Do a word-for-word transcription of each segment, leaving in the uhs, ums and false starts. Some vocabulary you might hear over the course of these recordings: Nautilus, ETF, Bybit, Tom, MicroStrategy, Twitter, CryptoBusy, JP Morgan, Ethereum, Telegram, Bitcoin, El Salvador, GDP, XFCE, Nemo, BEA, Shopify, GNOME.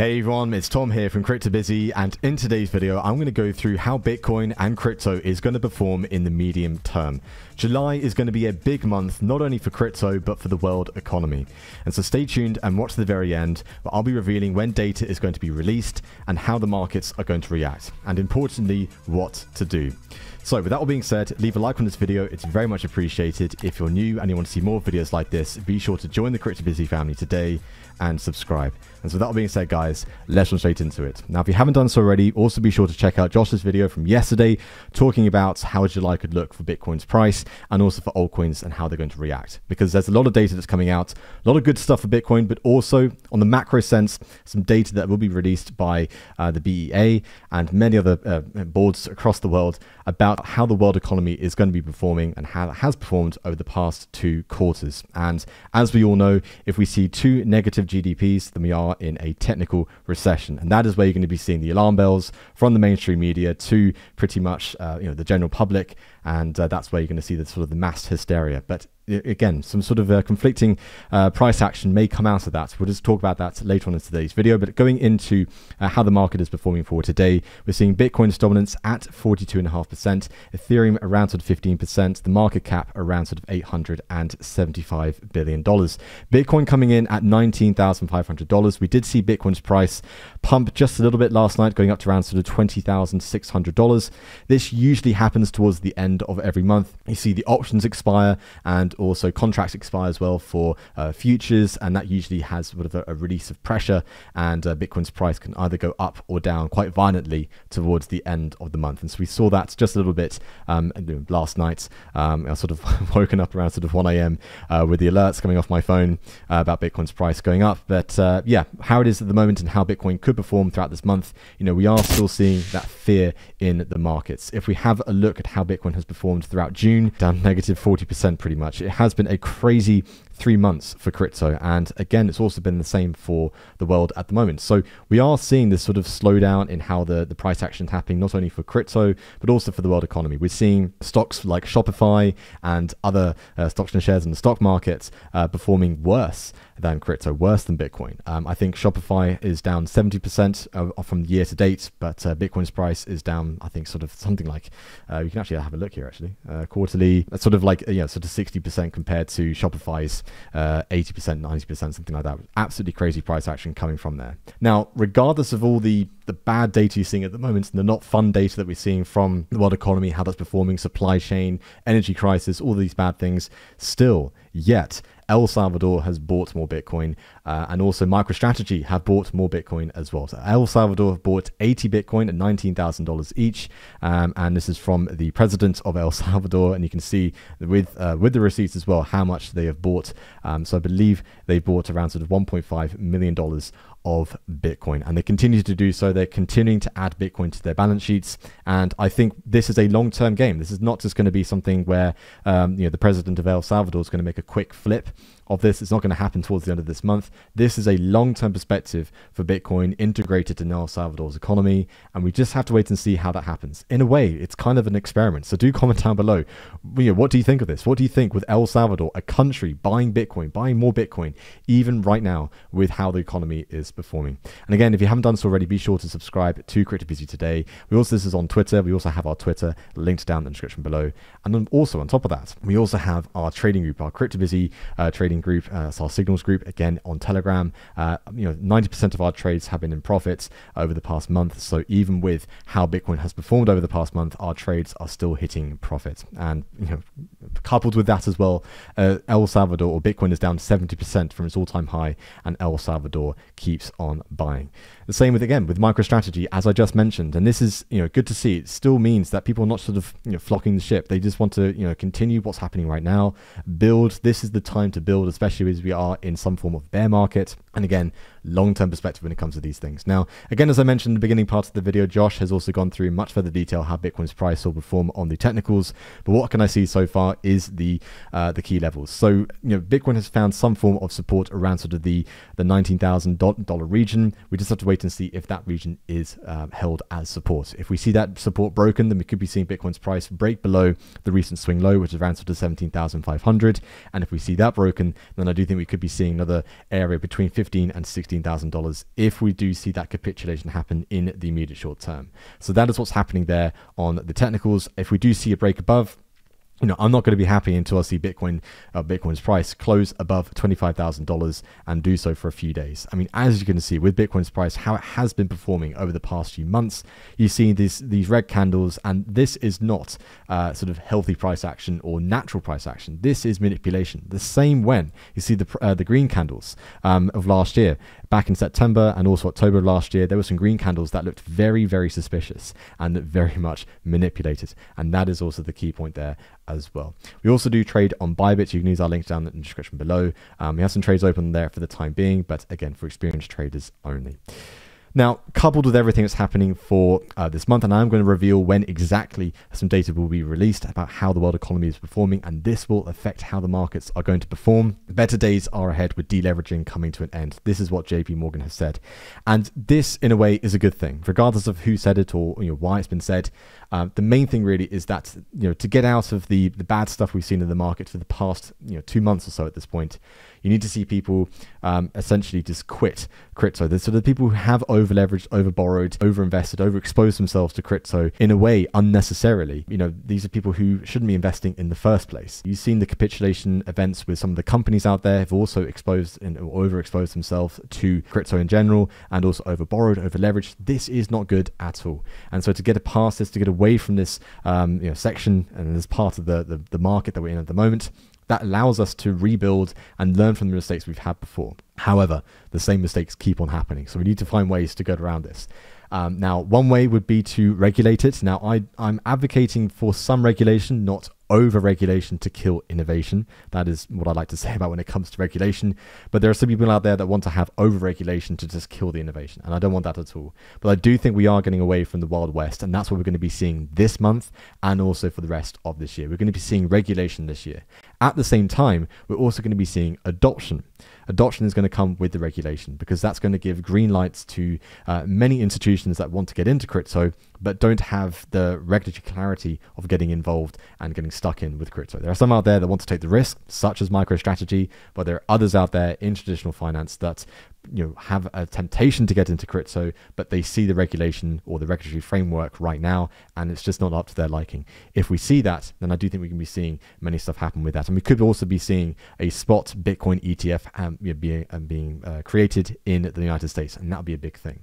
Hey everyone, it's Tom here from CryptoBusy, and in today's video I'm going to go through how Bitcoin and crypto is going to perform in the medium term. July is going to be a big month, not only for crypto but for the world economy, and so stay tuned and watch to the very end. But I'll be revealing when data is going to be released and how the markets are going to react, and importantly what to do. So with that all being said, leave a like on this video, it's very much appreciated. If you're new and you want to see more videos like this, be sure to join the CryptoBusy family today and subscribe. And so with that all being said, guys, let's run straight into it. Now, if you haven't done so already, also be sure to check out Josh's video from yesterday talking about how July could look for Bitcoin's price and also for altcoins and how they're going to react, because there's a lot of data that's coming out, a lot of good stuff for Bitcoin, but also on the macro sense, some data that will be released by uh, the B E A and many other uh, boards across the world about how the world economy is going to be performing and how it has performed over the past two quarters. And as we all know, if we see two negative G D Ps, then we are in a technical recession, and that is where you're going to be seeing the alarm bells from the mainstream media to pretty much uh, you know, the general public, and uh, that's where you're going to see the sort of the mass hysteria. But again, some sort of uh, conflicting uh, price action may come out of that. We'll just talk about that later on in today's video. But going into uh, how the market is performing for today, we're seeing Bitcoin's dominance at forty-two point five percent, Ethereum around sort of fifteen percent, the market cap around sort of eight hundred seventy-five billion dollars. Bitcoin coming in at nineteen thousand five hundred dollars. We did see Bitcoin's price pump just a little bit last night, going up to around sort of twenty thousand six hundred dollars. This usually happens towards the end of every month. You see the options expire and also contracts expire as well for uh, futures, and that usually has sort of a, a release of pressure, and uh, Bitcoin's price can either go up or down quite violently towards the end of the month. And so we saw that just a little bit um, last night. um, I sort of woken up around sort of one A M uh, with the alerts coming off my phone uh, about Bitcoin's price going up. But uh, yeah, how it is at the moment and how Bitcoin could perform throughout this month, you know, we are still seeing that fear in the markets. If we have a look at how Bitcoin has performed throughout June, down negative forty percent pretty much. It It has been a crazy three months for crypto, and again it's also been the same for the world at the moment. So we are seeing this sort of slowdown in how the the price action is happening, not only for crypto but also for the world economy. We're seeing stocks like Shopify and other uh, stocks and shares in the stock markets uh, performing worse than crypto, worse than Bitcoin. um, I think Shopify is down seventy percent uh, from year to date, but uh, Bitcoin's price is down, I think, sort of something like uh, you can actually have a look here actually uh, quarterly, that's sort of like, you know, sort of sixty percent compared to Shopify's Uh, eighty percent, ninety percent, something like that. Absolutely crazy price action coming from there. Now, regardless of all the the bad data you're seeing at the moment and the not fun data that we're seeing from the world economy, how that's performing, supply chain, energy crisis, all these bad things, still, yet, El Salvador has bought more Bitcoin, uh, and also MicroStrategy have bought more Bitcoin as well. So El Salvador have bought eighty Bitcoin at nineteen thousand dollars each, um, and this is from the president of El Salvador, and you can see with uh, with the receipts as well how much they have bought. Um, so I believe they bought around sort of one point five million dollars of Bitcoin, and they continue to do so. They're continuing to add Bitcoin to their balance sheets, and I think this is a long-term game. This is not just going to be something where um, you know, the president of El Salvador is going to make a quick flip of this. It's not going to happen towards the end of this month. This is a long-term perspective for Bitcoin integrated in El Salvador's economy, and we just have to wait and see how that happens. In a way, it's kind of an experiment. So do comment down below, you know, what do you think of this? What do you think with El Salvador, a country buying Bitcoin, buying more Bitcoin, even right now with how the economy is performing? And again, if you haven't done so already, be sure to subscribe to CryptoBusy today. We also, this is on Twitter. We also have our Twitter linked down in the description below. And then also on top of that, we also have our trading group, our CryptoBusy uh, trading group, uh, it's our signals group, again on Telegram. Uh, you know, ninety percent of our trades have been in profits over the past month, so even with how Bitcoin has performed over the past month, our trades are still hitting profit. And you know, coupled with that as well, uh, El Salvador, or Bitcoin, is down seventy percent from its all-time high, and El Salvador keeps on buying. The same with, again, with MicroStrategy, as I just mentioned, and this is, you know, good to see. It still means that people are not sort of, you know, flocking the ship. They just want to, you know, continue what's happening right now, build. This is the time to build, especially as we are in some form of bear market. And again, long-term perspective when it comes to these things. Now, again, as I mentioned in the beginning part of the video, Josh has also gone through in much further detail how Bitcoin's price will perform on the technicals. But what can I see so far is the uh, the key levels. So, you know, Bitcoin has found some form of support around sort of the the nineteen thousand dollar region. We just have to wait and see if that region is uh, held as support. If we see that support broken, then we could be seeing Bitcoin's price break below the recent swing low, which is around sort of seventeen thousand five hundred. And if we see that broken, then I do think we could be seeing another area between fifteen thousand dollars and sixteen thousand dollars if we do see that capitulation happen in the immediate short term. So that is what's happening there on the technicals. If we do see a break above, you know, I'm not going to be happy until I see Bitcoin, uh, Bitcoin's price close above twenty-five thousand dollars and do so for a few days. I mean, as you can see with Bitcoin's price, how it has been performing over the past few months, you've seen these, these red candles, and this is not uh, sort of healthy price action or natural price action. This is manipulation. The same when you see the, uh, the green candles um, of last year, back in September and also October of last year, there were some green candles that looked very, very suspicious and very much manipulated. And that is also the key point there as well. We also do trade on Bybit. You can use our link down in the description below. Um, we have some trades open there for the time being, but again, for experienced traders only. Now, coupled with everything that's happening for uh, this month, and I'm going to reveal when exactly some data will be released about how the world economy is performing, and this will affect how the markets are going to perform. Better days are ahead with deleveraging coming to an end. This is what J P Morgan has said. And this, in a way, is a good thing, regardless of who said it or, you know, why it's been said. Uh, the main thing really is that, you know, to get out of the, the bad stuff we've seen in the market for the past, you know, two months or so at this point, you need to see people um, essentially just quit crypto. There's sort of people who have over-leveraged, over-borrowed, over-invested, over-exposed themselves to crypto in a way unnecessarily. You know, these are people who shouldn't be investing in the first place. You've seen the capitulation events with some of the companies out there have also exposed and overexposed themselves to crypto in general, and also over-borrowed, over-leveraged. This is not good at all. And so to get past this, to get away from this um, you know, section and this part of the, the, the market that we're in at the moment, that allows us to rebuild and learn from the mistakes we've had before. However, the same mistakes keep on happening. So we need to find ways to get around this. Um, now, one way would be to regulate it. Now, I, I'm advocating for some regulation, not over-regulation to kill innovation. That is what I like to say about when it comes to regulation. But there are some people out there that want to have over-regulation to just kill the innovation. And I don't want that at all. But I do think we are getting away from the Wild West. And that's what we're going to be seeing this month and also for the rest of this year. We're going to be seeing regulation this year. At the same time, we're also going to be seeing adoption. Adoption is going to come with the regulation, because that's going to give green lights to uh, many institutions that want to get into crypto but don't have the regulatory clarity of getting involved and getting stuck in with crypto. There are some out there that want to take the risk, such as MicroStrategy, but there are others out there in traditional finance that, you know, have a temptation to get into crypto, but they see the regulation or the regulatory framework right now, and it's just not up to their liking. If we see that, then I do think we can be seeing many stuff happen with that. And we could also be seeing a spot Bitcoin E T F um, being, um, being uh, created in the United States, and that would be a big thing.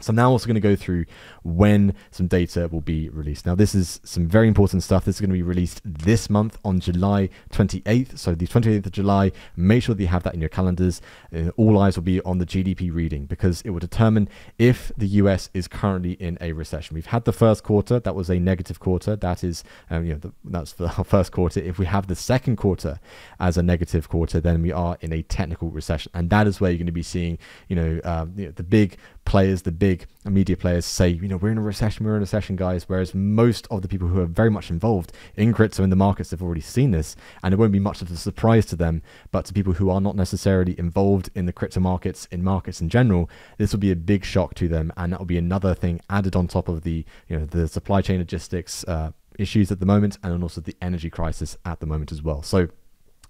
So I'm now also going to go through when some data will be released. Now, this is some very important stuff. This is going to be released this month on July twenty-eighth. So the twenty-eighth of July, make sure that you have that in your calendars. And all eyes will be on the G D P reading, because it will determine if the U S is currently in a recession. We've had the first quarter. That was a negative quarter. That is, um, you know, the, that's for our first quarter. If we have the second quarter as a negative quarter, then we are in a technical recession. And that is where you're going to be seeing, you know, um, you know the big players, the big media players say, you know, we're in a recession, we're in a recession, guys. Whereas most of the people who are very much involved in crypto and the markets have already seen this, and it won't be much of a surprise to them. But to people who are not necessarily involved in the crypto markets, in markets in general, this will be a big shock to them, and that will be another thing added on top of the, you know, the supply chain logistics uh, issues at the moment, and also the energy crisis at the moment as well. So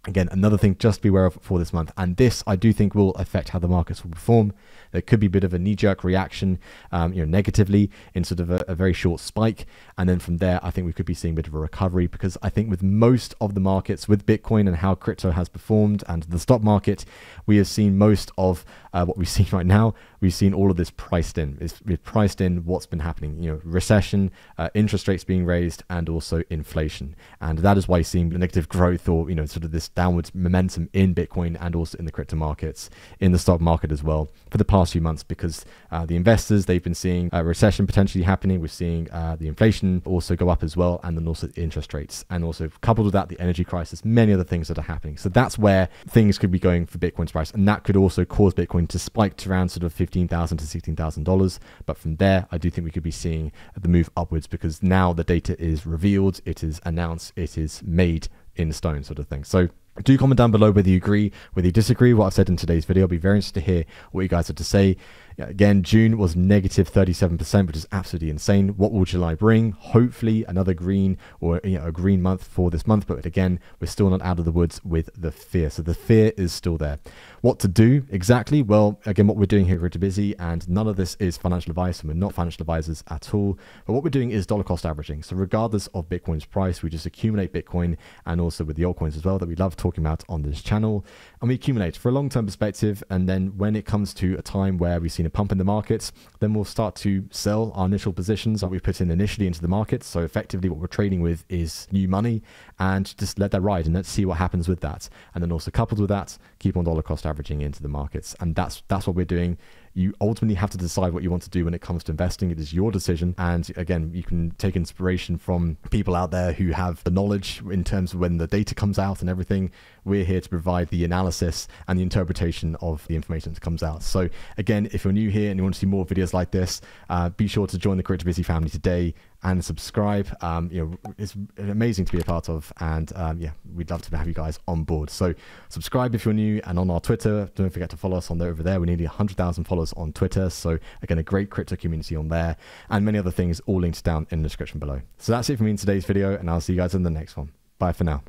again, another thing just to be aware of for this month. And this, I do think, will affect how the markets will perform. There could be a bit of a knee-jerk reaction, um, you know, negatively in sort of a, a very short spike. And then from there, I think we could be seeing a bit of a recovery, because I think with most of the markets, with Bitcoin and how crypto has performed and the stock market, we have seen most of uh, what we've seen right now. We've seen all of this priced in. It's, we've priced in what's been happening, you know, recession, uh, interest rates being raised, and also inflation. And that is why you're seeing negative growth, or, you know, sort of this downward momentum in Bitcoin and also in the crypto markets, in the stock market as well, for the past few months, because uh, the investors, they've been seeing a recession potentially happening. We're seeing uh, the inflation also go up as well, and then also the interest rates, and also coupled with that, the energy crisis, many other things that are happening. So that's where things could be going for Bitcoin's price, and that could also cause Bitcoin to spike to around sort of fifteen thousand dollars to sixteen thousand dollars. But from there, I do think we could be seeing the move upwards, because now the data is revealed, it is announced, it is made in stone, sort of thing. So do comment down below whether you agree, whether you disagree with what I've said in today's video. I'll be very interested to hear what you guys have to say. Yeah, again, June was negative thirty-seven percent, which is absolutely insane. What will July bring? Hopefully another green or you know, a green month for this month. But again, we're still not out of the woods with the fear. So the fear is still there. What to do exactly? Well, again, what we're doing here at CryptoBusy, and none of this is financial advice, and we're not financial advisors at all. But what we're doing is dollar cost averaging. So regardless of Bitcoin's price, we just accumulate Bitcoin, and also with the altcoins as well that we love talking about on this channel. And we accumulate for a long-term perspective. And then when it comes to a time where we've seen a pump in the markets, then we'll start to sell our initial positions that we put in initially into the markets. So effectively what we're trading with is new money, and just let that ride and let's see what happens with that. And then also coupled with that, keep on dollar cost averaging into the markets. And that's that's what we're doing. You ultimately have to decide what you want to do when it comes to investing. It is your decision. And again, you can take inspiration from people out there who have the knowledge in terms of when the data comes out and everything. We're here to provide the analysis and the interpretation of the information that comes out. So again, if you're new here and you want to see more videos like this, uh, be sure to join the CryptoBusy family today and subscribe. Um, you know, it's amazing to be a part of, and um, yeah, we'd love to have you guys on board. So subscribe if you're new, and on our Twitter, don't forget to follow us on there over there. We're nearly one hundred thousand followers on Twitter. So again, a great crypto community on there, and many other things, all linked down in the description below. So that's it for me in today's video, and I'll see you guys in the next one. Bye for now.